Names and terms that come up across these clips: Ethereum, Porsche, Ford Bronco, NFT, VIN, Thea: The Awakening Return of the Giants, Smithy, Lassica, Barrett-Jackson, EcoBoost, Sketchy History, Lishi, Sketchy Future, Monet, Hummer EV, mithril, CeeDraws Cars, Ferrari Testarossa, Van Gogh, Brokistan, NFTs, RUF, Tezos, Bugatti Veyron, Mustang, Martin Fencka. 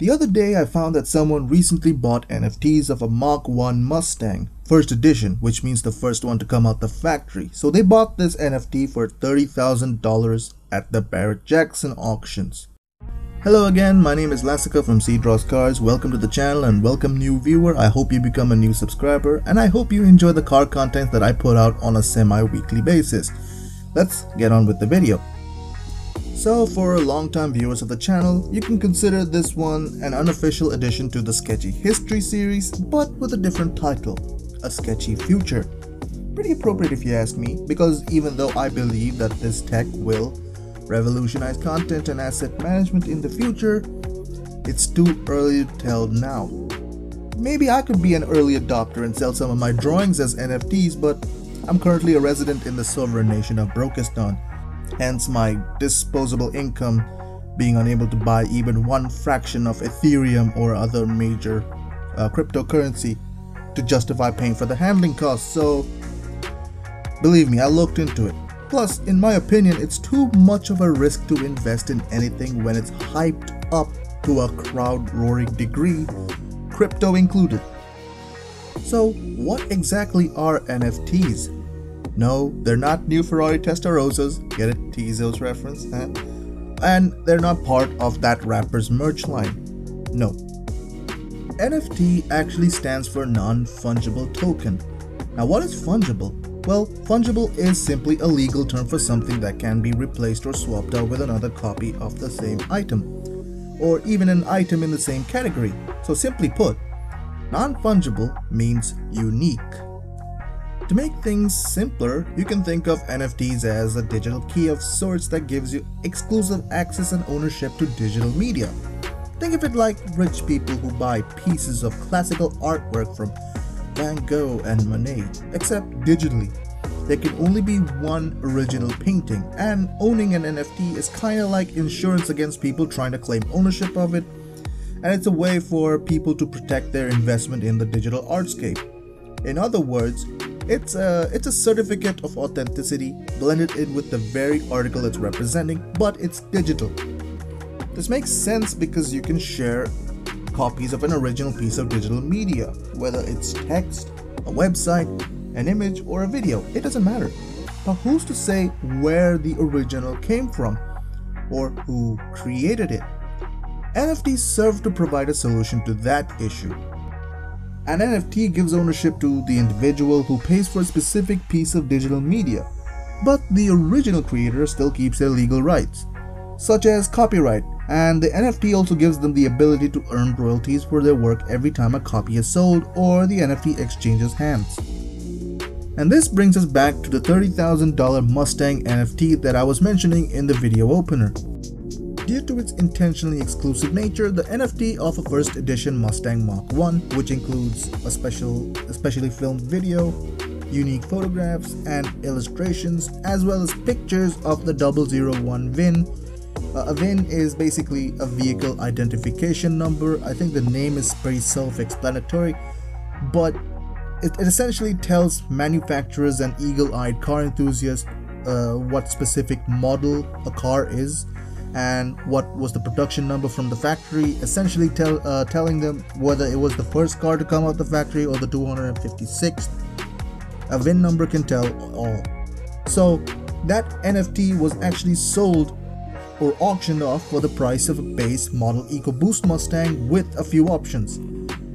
The other day I found that someone recently bought NFTs of a Mark 1 Mustang, first edition, which means the first one to come out the factory. So they bought this NFT for $30,000 at the Barrett-Jackson auctions. Hello again, my name is Lassica from CeeDraws Cars. Welcome to the channel and welcome new viewer. I hope you become a new subscriber and I hope you enjoy the car content that I put out on a semi-weekly basis. Let's get on with the video. So for long-time viewers of the channel, you can consider this one an unofficial addition to the Sketchy History series, but with a different title, A Sketchy Future. Pretty appropriate if you ask me, because even though I believe that this tech will revolutionize content and asset management in the future, it's too early to tell now. Maybe I could be an early adopter and sell some of my drawings as NFTs, but I'm currently a resident in the sovereign nation of Brokistan. Hence my disposable income being unable to buy even one fraction of Ethereum or other major cryptocurrency to justify paying for the handling costs. So believe me, I looked into it. Plus, in my opinion, it's too much of a risk to invest in anything when it's hyped up to a crowd-roaring degree, crypto included. So what exactly are NFTs? No, they're not new Ferrari Testarossas, get it, Tezos reference, huh? And they're not part of that rapper's merch line. No. NFT actually stands for non-fungible token. Now what is fungible? Well, fungible is simply a legal term for something that can be replaced or swapped out with another copy of the same item, or even an item in the same category. So simply put, non-fungible means unique. To make things simpler, you can think of NFTs as a digital key of sorts that gives you exclusive access and ownership to digital media. Think of it like rich people who buy pieces of classical artwork from Van Gogh and Monet, except digitally. There can only be one original painting, and owning an NFT is kinda like insurance against people trying to claim ownership of it, and it's a way for people to protect their investment in the digital artscape. In other words, it's a certificate of authenticity blended in with the very article it's representing, but it's digital. This makes sense because you can share copies of an original piece of digital media, whether it's text, a website, an image, or a video. It doesn't matter. But who's to say where the original came from or who created it? NFTs serve to provide a solution to that issue. An NFT gives ownership to the individual who pays for a specific piece of digital media, but the original creator still keeps their legal rights, such as copyright, and the NFT also gives them the ability to earn royalties for their work every time a copy is sold or the NFT exchanges hands. And this brings us back to the $30,000 Mustang NFT that I was mentioning in the video opener. Due to its intentionally exclusive nature, the NFT of a first edition Mustang Mark 1, which includes a specially filmed video, unique photographs and illustrations, as well as pictures of the 001 VIN. A VIN is basically a vehicle identification number. I think the name is pretty self-explanatory, but it essentially tells manufacturers and eagle-eyed car enthusiasts what specific model a car is and what was the production number from the factory, essentially telling them whether it was the first car to come out the factory or the 256th. A VIN number can tell all. So that NFT was actually sold or auctioned off for the price of a base model EcoBoost Mustang with a few options.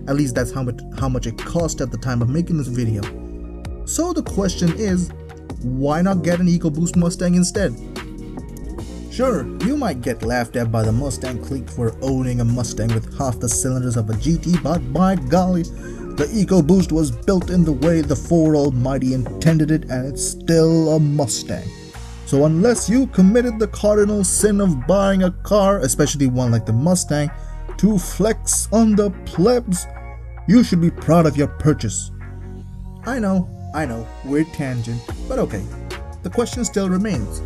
At least that's how much it cost at the time of making this video. So the question is, why not get an EcoBoost Mustang instead? Sure, you might get laughed at by the Mustang clique for owning a Mustang with half the cylinders of a GT, but by golly, the EcoBoost was built in the way the Ford Almighty intended it, and it's still a Mustang. So unless you committed the cardinal sin of buying a car, especially one like the Mustang, to flex on the plebs, you should be proud of your purchase. I know, weird tangent, but okay, the question still remains.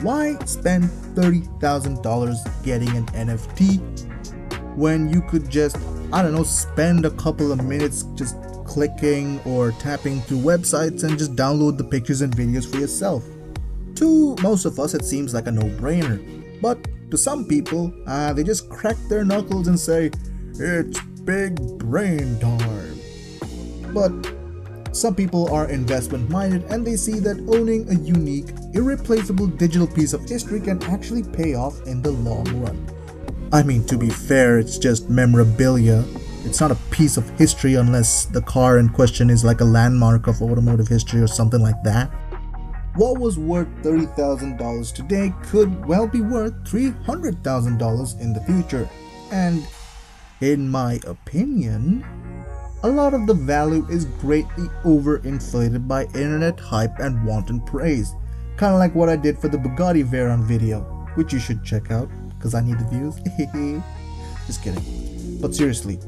Why spend $30,000 getting an NFT when you could just, I don't know, spend a couple of minutes just clicking or tapping through websites and just download the pictures and videos for yourself? To most of us, it seems like a no-brainer, but To some people, they just crack their knuckles and say, "It's big brain time." But some people are investment minded and they see that owning a unique, irreplaceable digital piece of history can actually pay off in the long run. I mean, to be fair, it's just memorabilia. It's not a piece of history unless the car in question is like a landmark of automotive history or something like that. What was worth $30,000 today could well be worth $300,000 in the future. And in my opinion, a lot of the value is greatly overinflated by internet hype and wanton praise. Kinda like what I did for the Bugatti Veyron video, which you should check out because I need the views. Just kidding. But seriously,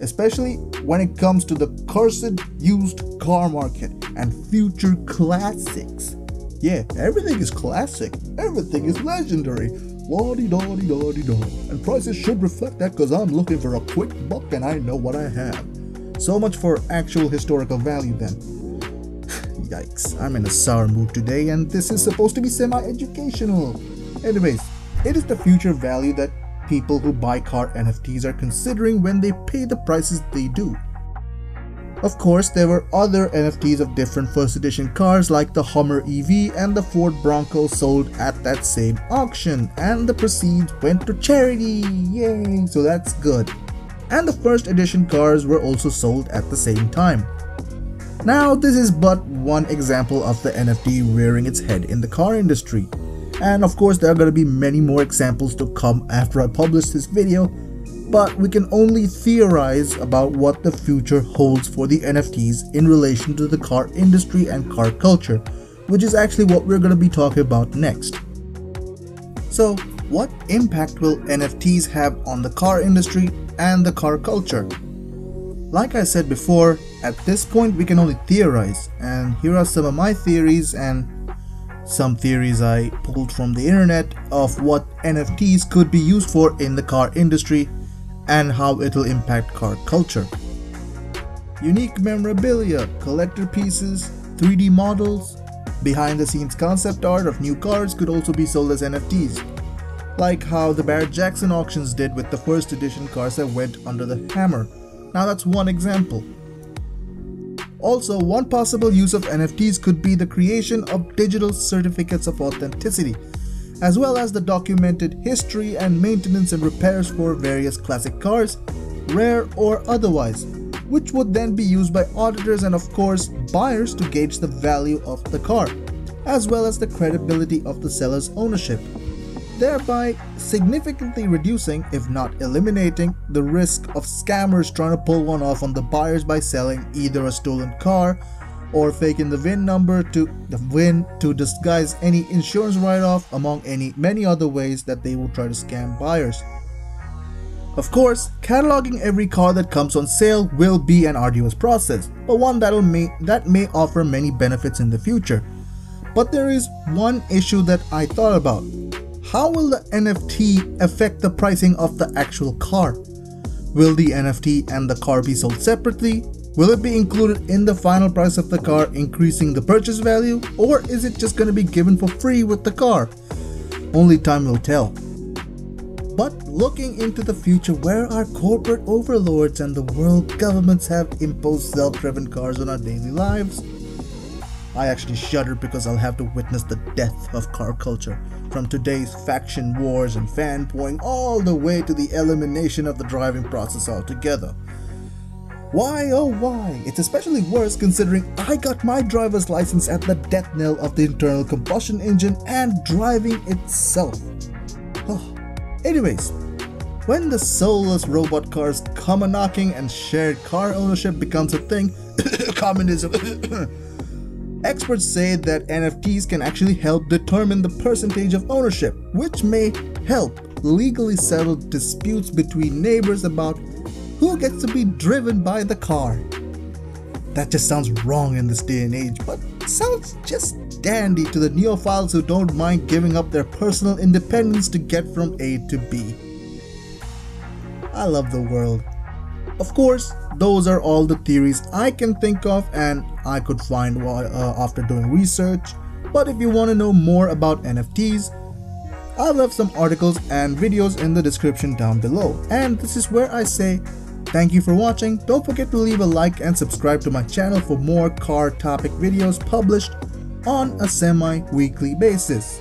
especially when it comes to the cursed used car market and future classics. Yeah, everything is classic, everything is legendary. La-di-da-di-da-di-da. And prices should reflect that because I'm looking for a quick buck and I know what I have. So much for actual historical value then. Yikes, I'm in a sour mood today and this is supposed to be semi-educational. Anyways, it is the future value that people who buy car NFTs are considering when they pay the prices they do. Of course, there were other NFTs of different first edition cars like the Hummer EV and the Ford Bronco sold at that same auction, and the proceeds went to charity, yay, so that's good. And the first edition cars were also sold at the same time. Now this is but one example of the NFT rearing its head in the car industry. And of course there are going to be many more examples to come after I publish this video, but we can only theorize about what the future holds for the NFTs in relation to the car industry and car culture, which is actually what we're going to be talking about next. So what impact will NFTs have on the car industry and the car culture? Like I said before, at this point we can only theorize, and here are some of my theories and some theories I pulled from the internet of what NFTs could be used for in the car industry and how it'll impact car culture. Unique memorabilia, collector pieces, 3D models, behind the scenes concept art of new cars could also be sold as NFTs. Like how the Barrett-Jackson auctions did with the first edition cars that went under the hammer. Now that's one example. Also, one possible use of NFTs could be the creation of digital certificates of authenticity, as well as the documented history and maintenance and repairs for various classic cars, rare or otherwise, which would then be used by auditors and of course buyers to gauge the value of the car, as well as the credibility of the seller's ownership, thereby significantly reducing, if not eliminating, the risk of scammers trying to pull one off on the buyers by selling either a stolen car or faking the VIN number to disguise any insurance write-off, among many other ways that they will try to scam buyers. Of course, cataloging every car that comes on sale will be an arduous process, but one that may offer many benefits in the future. But there is one issue that I thought about. How will the NFT affect the pricing of the actual car? Will the NFT and the car be sold separately? Will it be included in the final price of the car, increasing the purchase value? Or is it just going to be given for free with the car? Only time will tell. But looking into the future where our corporate overlords and the world governments have imposed self-driven cars on our daily lives, I actually shudder because I'll have to witness the death of car culture, from today's faction wars and fanboying all the way to the elimination of the driving process altogether. Why, oh why? It's especially worse considering I got my driver's license at the death knell of the internal combustion engine and driving itself. Anyways, when the soulless robot cars come a-knocking and shared car ownership becomes a thing, communism. Experts say that NFTs can actually help determine the percentage of ownership, which may help legally settle disputes between neighbors about who gets to be driven by the car. That just sounds wrong in this day and age, but sounds just dandy to the neophiles who don't mind giving up their personal independence to get from A to B. I love the world. Of course, those are all the theories I can think of and I could find after doing research, but if you want to know more about NFTs, I'll leave some articles and videos in the description down below. And this is where I say thank you for watching. Don't forget to leave a like and subscribe to my channel for more car topic videos published on a semi-weekly basis.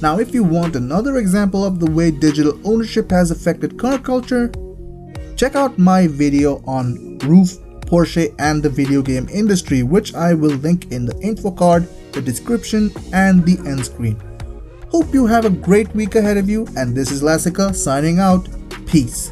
Now if you want another example of the way digital ownership has affected car culture, check out my video on RUF, Porsche and the video game industry, which I will link in the info card, the description and the end screen. Hope you have a great week ahead of you, and this is Lassica signing out. Peace.